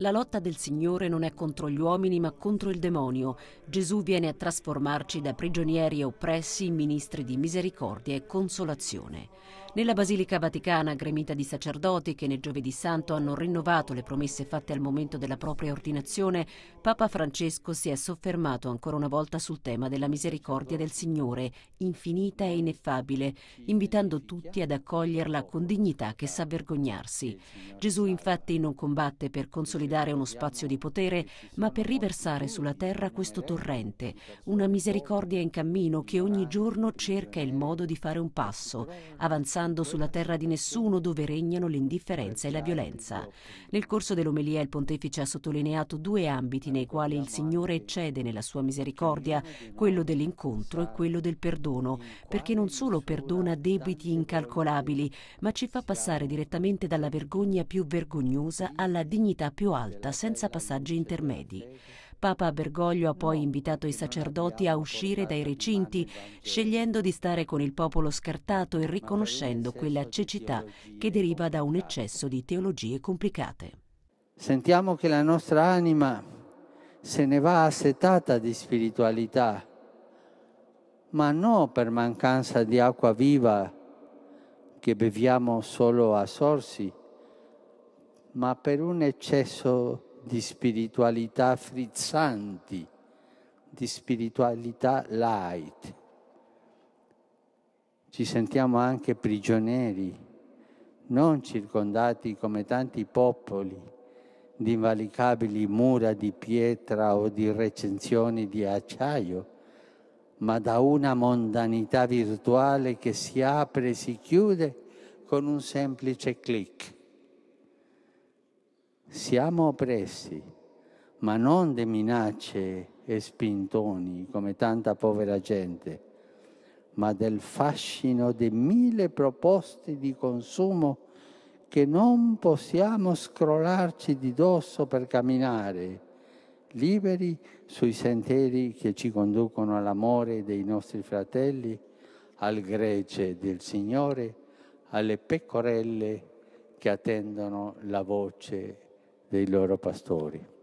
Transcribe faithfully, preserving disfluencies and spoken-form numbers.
La lotta del Signore non è contro gli uomini ma contro il demonio. Gesù viene a trasformarci da prigionieri e oppressi in ministri di misericordia e consolazione. Nella Basilica Vaticana, gremita di sacerdoti che nel Giovedì Santo hanno rinnovato le promesse fatte al momento della propria ordinazione, Papa Francesco si è soffermato ancora una volta sul tema della misericordia del Signore, infinita e ineffabile, invitando tutti ad accoglierla con dignità che sa vergognarsi. Gesù infatti non combatte per consolidare dare uno spazio di potere, ma per riversare sulla terra questo torrente, una misericordia in cammino che ogni giorno cerca il modo di fare un passo, avanzando sulla terra di nessuno dove regnano l'indifferenza e la violenza. Nel corso dell'omelia il pontefice ha sottolineato due ambiti nei quali il Signore eccede nella sua misericordia, quello dell'incontro e quello del perdono, perché non solo perdona debiti incalcolabili, ma ci fa passare direttamente dalla vergogna più vergognosa alla dignità più alta, senza passaggi intermedi. Papa Bergoglio ha poi invitato i sacerdoti a uscire dai recinti, scegliendo di stare con il popolo scartato e riconoscendo quella cecità che deriva da un eccesso di teologie complicate. Sentiamo che la nostra anima se ne va assetata di spiritualità, ma non per mancanza di acqua viva che beviamo solo a sorsi, ma per un eccesso di spiritualità frizzanti, di spiritualità light. Ci sentiamo anche prigionieri, non circondati come tanti popoli di invalicabili mura di pietra o di recinzioni di acciaio, ma da una mondanità virtuale che si apre e si chiude con un semplice click. Siamo oppressi, ma non da minacce e spintoni come tanta povera gente, ma del fascino di mille proposte di consumo che non possiamo scrollarci di dosso per camminare liberi sui sentieri che ci conducono all'amore dei nostri fratelli, al gregge del Signore, alle pecorelle che attendono la voce dei loro pastori.